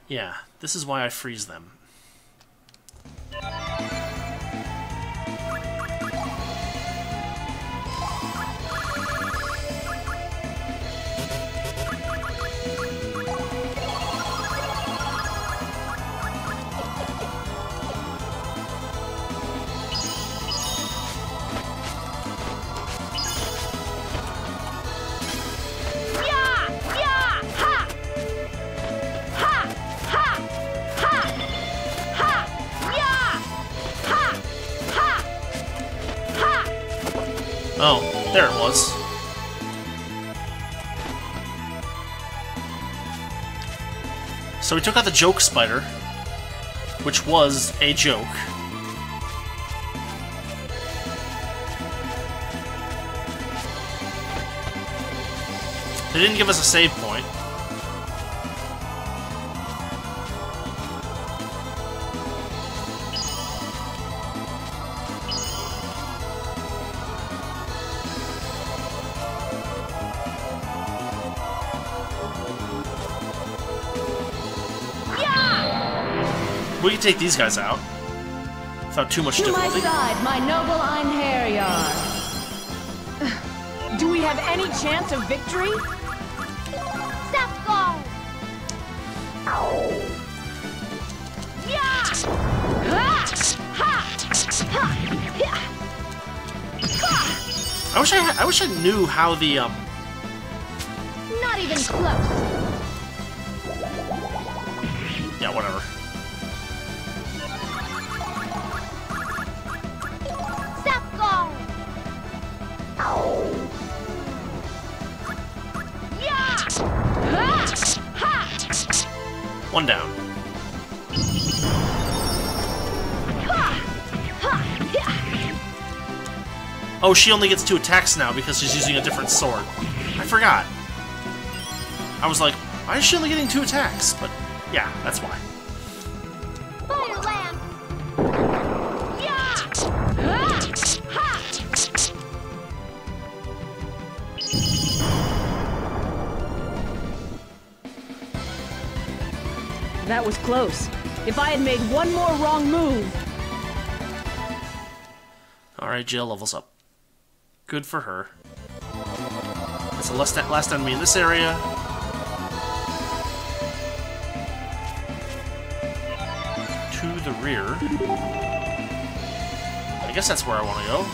Yeah, this is why I freeze them. Oh, there it was. So we took out the joke spider, which was a joke. They didn't give us a save point. We can take these guys out without too much difficulty. To my side, my noble Einherjar. Do we have any chance of victory? Stop guard. Yeah. Ha. Ha. Ha. Yeah. I wish I had, I wish I knew how the um. Not even close. Yeah, whatever. One down. Oh, she only gets two attacks now because she's using a different sword. I forgot. I was like, why is she only getting two attacks? But yeah, that's why. Fire lamp. That was close. If I had made one more wrong move. Alright, Jill levels up. Good for her. That's the last, last enemy in this area. To the rear. I guess that's where I want to go.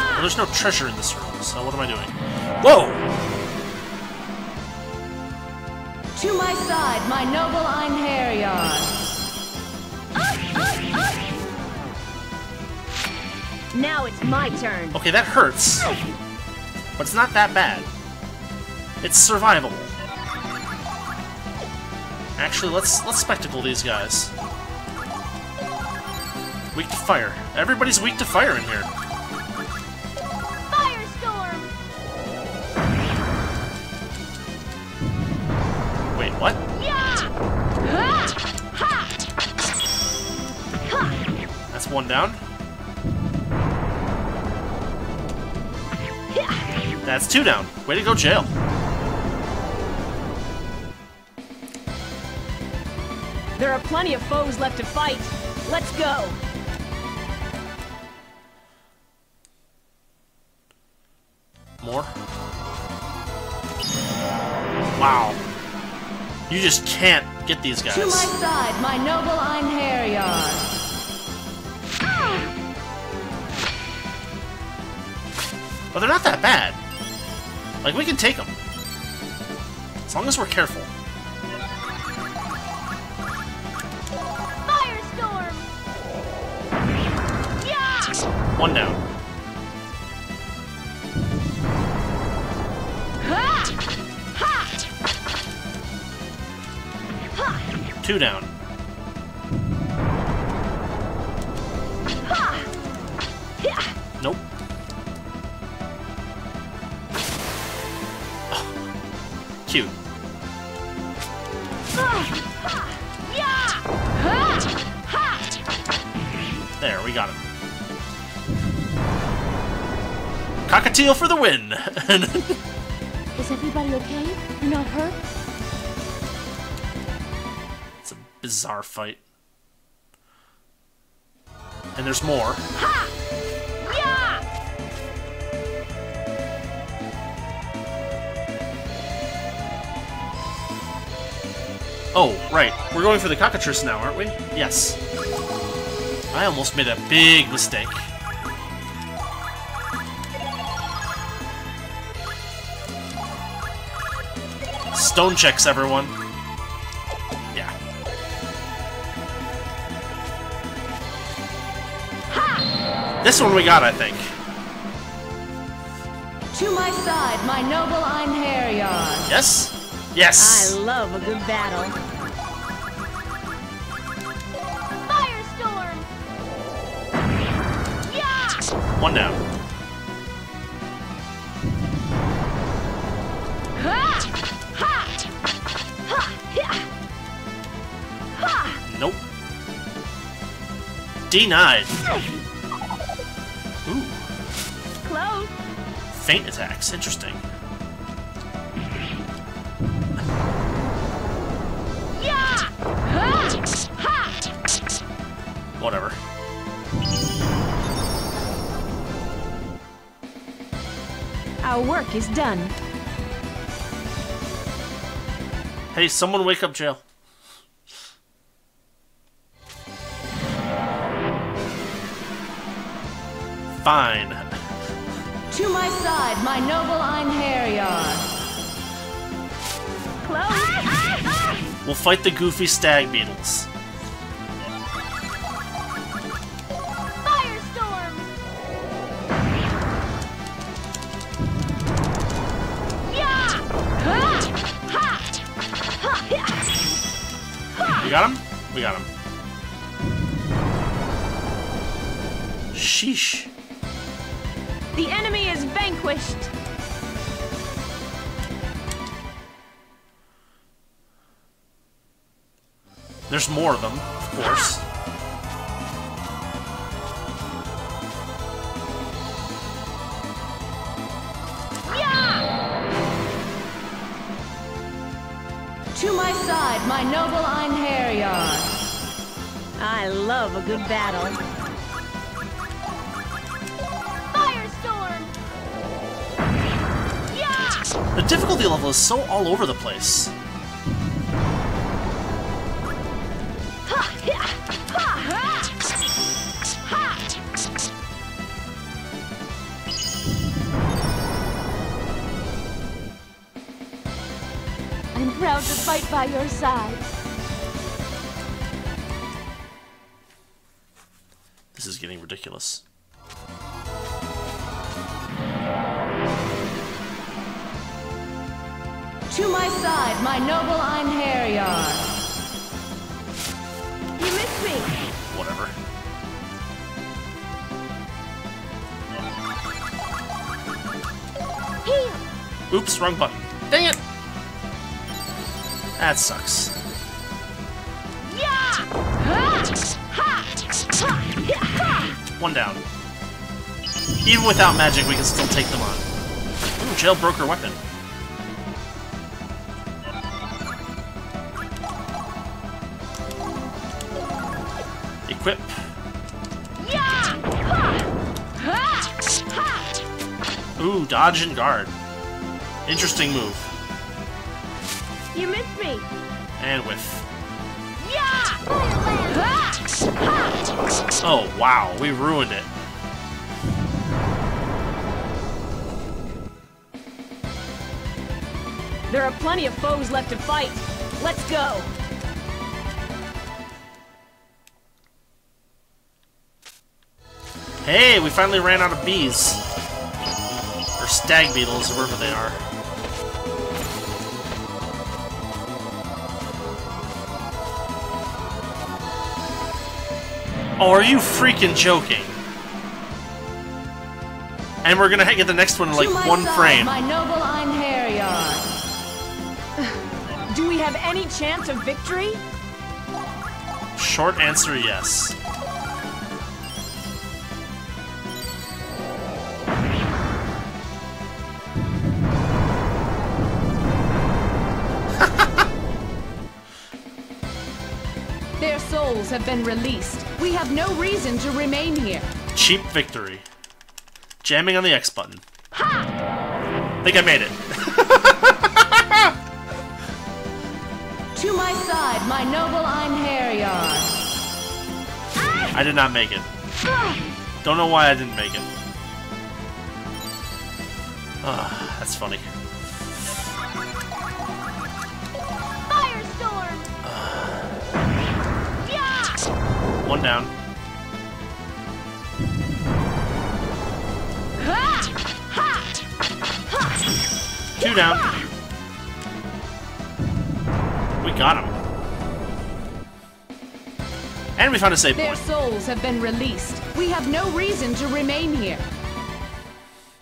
Well, there's no treasure in this room, so what am I doing? Whoa! To my side, my noble Einherjar. Now it's my turn. Okay, that hurts, but it's not that bad. It's survivable. Actually, let's let's spectacle these guys. Weak to fire. Everybody's weak to fire in here. Firestorm. Wait, what? That's one down. That's two down. Way to go, Jail. There are plenty of foes left to fight. Let's go. More? Wow. You just can't get these guys. To my side, my noble Einherjar. Ah. But they're not that bad. Like, we can take them. As long as we're careful. One down. Two down. Nope. Oh. Cute. There, we got him. Cockatiel for the win! Is everybody okay? You're not hurt? It's a bizarre fight. And there's more. Ha! Yeah! Oh, right. We're going for the cockatrice now, aren't we? Yes. I almost made a big mistake. Stone checks, everyone. Yeah. Ha! This one we got, I think. To my side, my noble Einherjar. Yes? Yes! I love a good battle. Firestorm! Yeah! One down. Nope. Denied. Ooh. Close. Feint attacks. Interesting. Whatever. Our work is done. Hey, someone wake up Jill. Fine. To my side, my noble Einherjar. Close. Ah, ah, ah. We'll fight the goofy stag beetles. We got him? We got him. Sheesh. The enemy is vanquished. There's more of them, of course. To my side, my noble Einherjar. I love a good battle. Firestorm! Yeah! The difficulty level is so all over the place. Proud to fight by your side. This is getting ridiculous. To my side, my noble Einherjar. You missed me. Whatever. Here. Oops, wrong button. Dang it. That sucks. One down. Even without magic, we can still take them on. Ooh, Jail broke her weapon. Equip. Ooh, dodge and guard. Interesting move. You missed me. And whiff. Oh wow, we ruined it. There are plenty of foes left to fight. Let's go. Hey, we finally ran out of bees. Or stag beetles, wherever they are. Oh, are you freaking joking? And we're gonna get the next one in like one frame. My noble Einherjar. Do we have any chance of victory? Short answer, yes. Their souls have been released. We have no reason to remain here. Cheap victory. Jamming on the X button. Ha! Think I made it. To my side, my noble Einherjar. I did not make it. Don't know why I didn't make it. Ah, that's funny. One down. Two down. We got him. And we found a save point. Their souls have been released. We have no reason to remain here.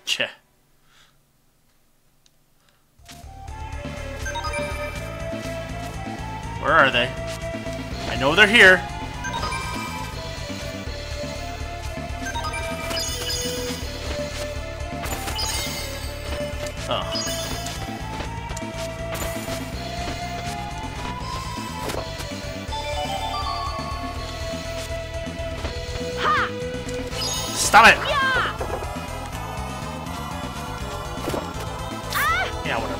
Che. Where are they? I I know they're here. Stop it! Yeah, whatever.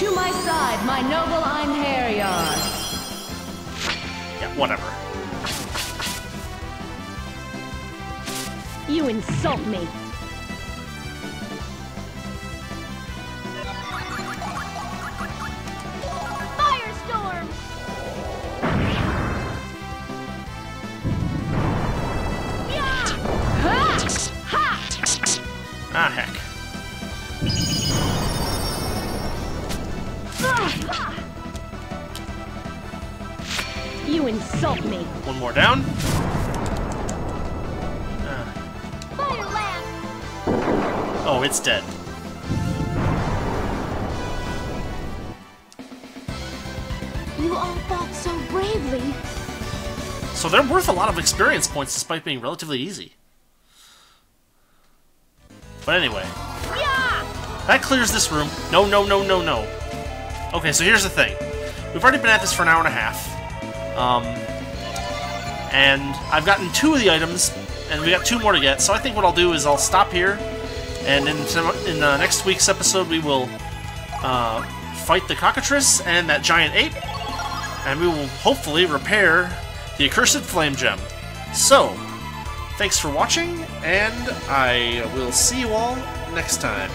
To my side, my noble Einherjar. Yeah, whatever. You insult me. It's dead. You all fought so bravely. So they're worth a lot of experience points despite being relatively easy. But anyway. Yeah! That clears this room. No, no, no, no, no. Okay, so here's the thing. We've already been at this for an hour and a half. Um, and I've gotten two of the items, and we got two more to get, so I think what I'll do is I'll stop here. And in, in uh, next week's episode, we will uh, fight the cockatrice and that giant ape, and we will hopefully repair the Accursed Flame Gem. So, thanks for watching, and I will see you all next time.